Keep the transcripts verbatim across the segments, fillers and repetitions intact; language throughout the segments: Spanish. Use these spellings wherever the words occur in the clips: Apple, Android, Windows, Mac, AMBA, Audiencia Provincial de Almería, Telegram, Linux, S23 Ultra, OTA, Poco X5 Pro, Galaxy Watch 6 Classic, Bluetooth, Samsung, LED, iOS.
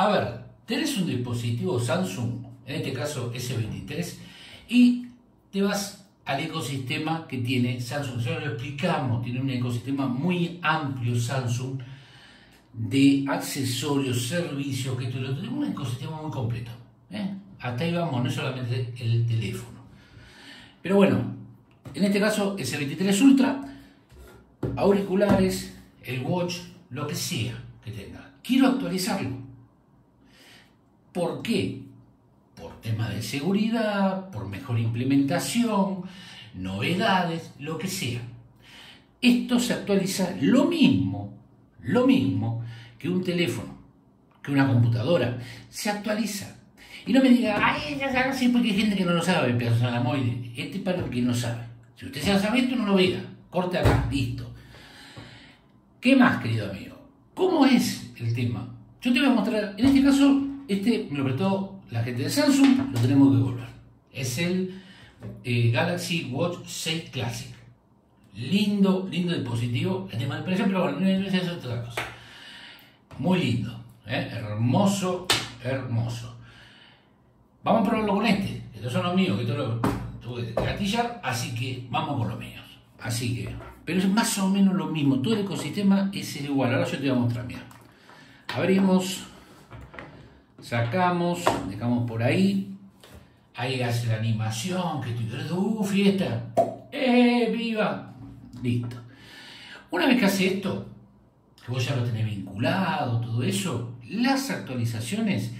A ver, tenés un dispositivo Samsung, en este caso S veintitrés, y te vas al ecosistema que tiene Samsung. Ya lo explicamos, tiene un ecosistema muy amplio Samsung de accesorios, servicios, que te lo tenemos, un ecosistema muy completo, ¿eh? Hasta ahí vamos, no es solamente el teléfono. Pero bueno, en este caso S veintitrés Ultra, auriculares, el watch, lo que sea que tenga. Quiero actualizarlo. ¿Por qué? Por tema de seguridad, por mejor implementación, novedades, lo que sea. Esto se actualiza lo mismo, lo mismo que un teléfono, que una computadora. Se actualiza. Y no me diga, ay, ya sabes, porque hay gente que no lo sabe, pedazo de moide. Este es para el que no sabe. Si usted se lo sabe, esto no lo vea. Corte acá, listo. ¿Qué más, querido amigo? ¿Cómo es el tema? Yo te voy a mostrar, en este caso, este me lo prestó la gente de Samsung, lo tenemos que devolver. Es el eh, Galaxy Watch seis Classic. Lindo, lindo dispositivo. El tema del precio, pero bueno, es otra cosa. Muy lindo, ¿eh? Hermoso, hermoso. Vamos a probarlo con este. Estos son los míos, que lo tuve que gatillar, así que vamos con los míos. Así que, pero es más o menos lo mismo. Todo el ecosistema es igual. Ahora yo te voy a mostrar, mira. Abrimos, sacamos, dejamos por ahí. Ahí hace la animación, que estoy... ¡Uh, fiesta! ¡Eh, viva! Listo. Una vez que hace esto, que vos ya lo tenés vinculado, todo eso, las actualizaciones...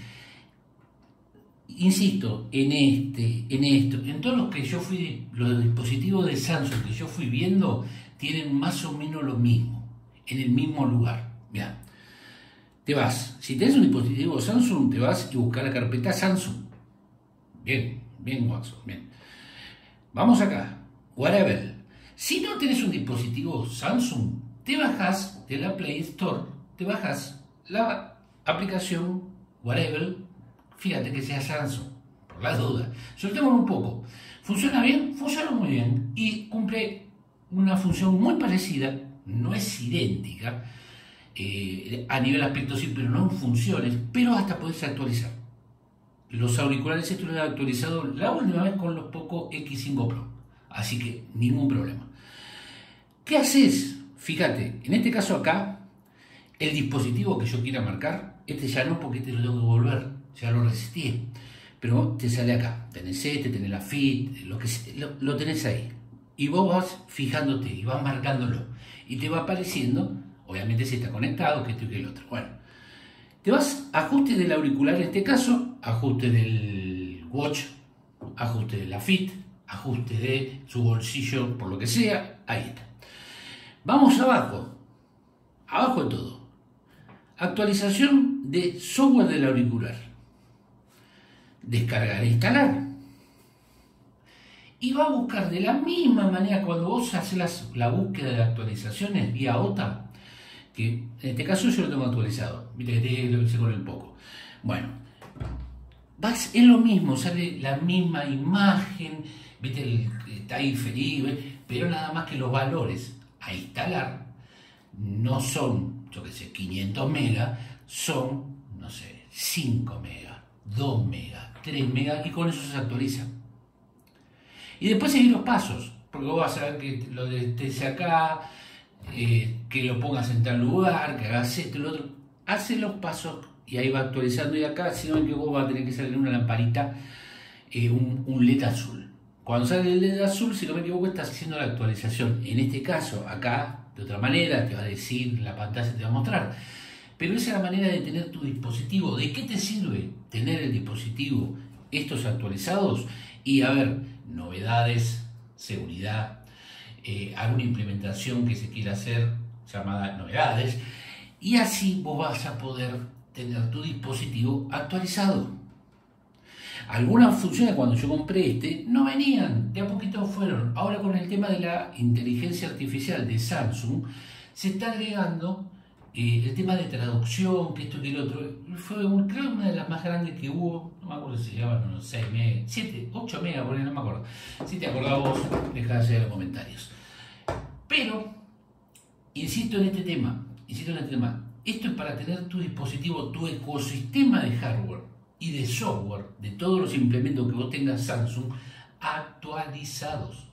Insisto, en este, en esto, en todos los que yo fui, los dispositivos de Samsung que yo fui viendo, tienen más o menos lo mismo, en el mismo lugar. Mirá, te vas, si tenés un dispositivo Samsung, te vas y buscas la carpeta Samsung. Bien, bien, Watson, bien. Vamos acá, whatever. Si no tenés un dispositivo Samsung, te bajas de la Play Store, te bajas la aplicación whatever. Fíjate que sea Samsung, por las dudas. Soltémoslo un poco. ¿Funciona bien? Funciona muy bien. Y cumple una función muy parecida, no es idéntica, eh, a nivel aspecto sí, pero no en funciones, pero hasta podés actualizar. Los auriculares estos los he actualizado la última vez con los Poco X cinco Pro. Así que ningún problema. ¿Qué haces? Fíjate, en este caso acá, el dispositivo que yo quiera marcar, este ya no, porque te lo tengo que volver. Ya lo resistí, pero te sale acá, tenés este, tenés la Fit, lo, que, lo, lo tenés ahí, y vos vas fijándote y vas marcándolo, y te va apareciendo, obviamente si está conectado, que esto y que el otro. Bueno, te vas, ajuste del auricular en este caso, ajuste del watch, ajuste de la Fit, ajuste de su bolsillo, por lo que sea, ahí está. Vamos abajo, abajo de todo, actualización de software del auricular. Descargar e instalar, y va a buscar de la misma manera. Cuando vos haces las, la búsqueda de actualizaciones vía O T A, que en este caso yo lo tengo actualizado, mira que lo hice con el Poco. Bueno, vas, es lo mismo, sale la misma imagen, viste, el, está ahí feliz, ¿eh? Pero nada más que los valores a instalar no son, yo que sé, quinientos megas, son, no sé, cinco megas, dos megas, tres megas, y con eso se actualiza. Y después seguir los pasos, porque vos vas a ver que lo estés acá, eh, que lo pongas en tal lugar, que hagas esto, lo otro. Hace los pasos y ahí va actualizando. Y acá, si no me equivoco, va a tener que salir una lamparita, eh, un, un L E D azul. Cuando sale el L E D azul, si no me equivoco, estás haciendo la actualización. En este caso, acá, de otra manera, te va a decir, la pantalla te va a mostrar. Pero esa es la manera de tener tu dispositivo. ¿De qué te sirve tener el dispositivo, estos actualizados? Y a ver, novedades, seguridad, eh, alguna implementación que se quiera hacer llamada novedades. Y así vos vas a poder tener tu dispositivo actualizado. Algunas funciones cuando yo compré este no venían, de a poquito fueron. Ahora con el tema de la inteligencia artificial de Samsung se está agregando... Eh, el tema de traducción, que esto que el otro, fue un, creo una de las más grandes que hubo, no me acuerdo si llegaban unos seis megas, siete, ocho megas, por ahí, no me acuerdo. Si te acordás vos, dejá allá en los comentarios. Pero, insisto en este tema, insisto en este tema, Esto es para tener tu dispositivo, tu ecosistema de hardware y de software, de todos los implementos que vos tengas Samsung, actualizados.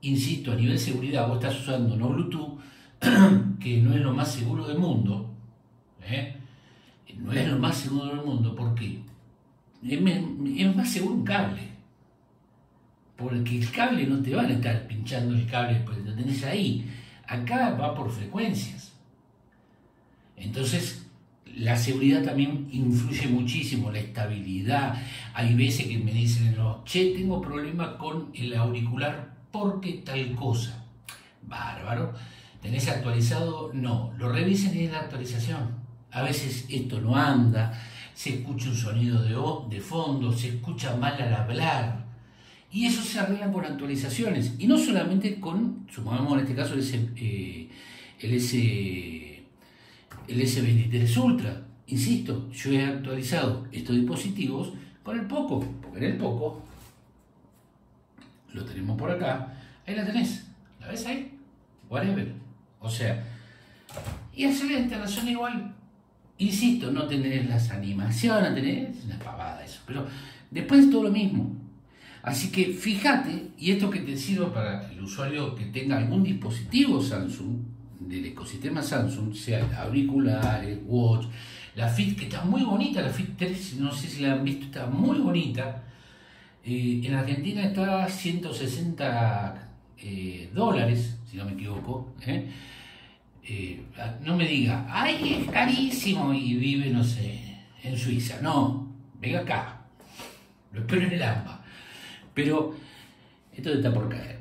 Insisto, a nivel seguridad, vos estás usando no Bluetooth, que no es lo más seguro del mundo, ¿eh? No es lo más seguro del mundo, porque es más seguro un cable, porque el cable no te van a estar pinchando el cable, porque lo tenés ahí. Acá va por frecuencias. Entonces, la seguridad también influye muchísimo, la estabilidad. Hay veces que me dicen, no, che, tengo problemas con el auricular porque tal cosa. Bárbaro. ¿Tenés actualizado? No. Lo revisen en la actualización. A veces esto no anda, se escucha un sonido de, de fondo, se escucha mal al hablar. Y eso se arregla con actualizaciones. Y no solamente con, supongamos en este caso, el, S, eh, el, S, el S veintitrés Ultra. Insisto, yo he actualizado estos dispositivos con el Poco. Porque en el Poco, lo tenemos por acá. Ahí la tenés. ¿La ves ahí? Whatever. O sea, y hacer la instalación igual. Insisto, no tenés las animaciones, tenés una pavada eso. Pero después es todo lo mismo. Así que fíjate, y esto que te sirva para el usuario que tenga algún dispositivo Samsung, del ecosistema Samsung, sea auriculares, watch, la Fit, que está muy bonita, la Fit tres, no sé si la han visto, está muy bonita. Eh, en Argentina está a ciento sesenta eh, dólares, si no me equivoco. ¿eh? Eh, no me diga, ay, es carísimo y vive, no sé, en Suiza. No, venga acá, lo espero en el AMBA. Pero esto está por caer,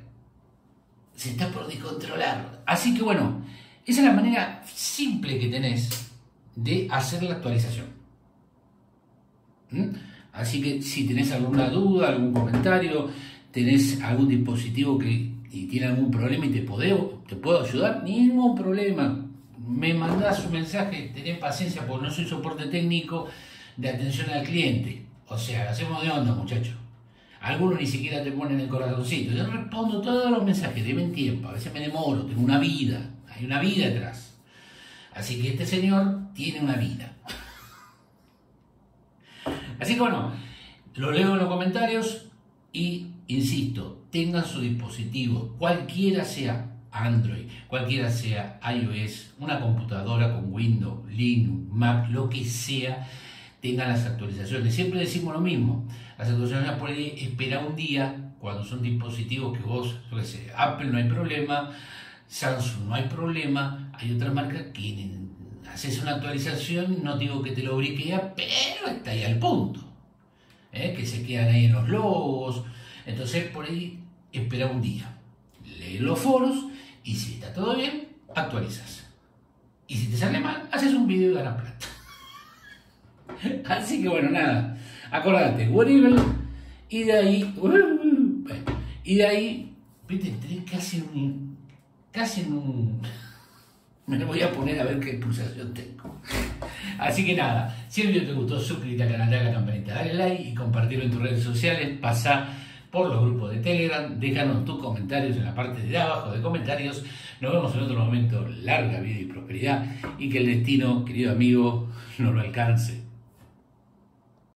se está por descontrolar. Así que bueno, esa es la manera simple que tenés de hacer la actualización. ¿Mm? Así que si tenés alguna duda, algún comentario, tenés algún dispositivo que y tiene algún problema y te, podeo, te puedo ayudar, ningún problema. Me mandás un mensaje, tenés paciencia porque no soy soporte técnico de atención al cliente. O sea, hacemos de onda, muchachos. Algunos ni siquiera te ponen el corazoncito. Yo respondo todos los mensajes, deben tiempo. A veces me demoro, tengo una vida. Hay una vida atrás. Así que este señor tiene una vida. Así que bueno, lo leo en los comentarios. Y insisto, tengan su dispositivo, cualquiera sea Android, cualquiera sea iOS, una computadora con Windows, Linux, Mac, lo que sea, tengan las actualizaciones. Siempre decimos lo mismo, las actualizaciones por ahí espera un día, cuando son dispositivos que vos, Apple no hay problema, Samsung no hay problema, hay otras marcas que haces una actualización, no digo que te lo briquea, pero está ahí al punto, ¿eh? Que se quedan ahí en los logos, entonces por ahí espera un día, lee los foros y si está todo bien, actualizas. Y si te sale mal, haces un video y ganas plata. Así que bueno, nada, acordate, whatever, y de ahí, y de ahí, viste, entré casi en un, casi en un, me lo voy a poner a ver qué pulsación tengo. Así que nada, si el video te gustó, suscríbete al canal, dale a la campanita, dale like y compartirlo en tus redes sociales, pasá por los grupos de Telegram, déjanos tus comentarios en la parte de abajo de comentarios, nos vemos en otro momento, larga vida y prosperidad, y que el destino, querido amigo, no lo alcance.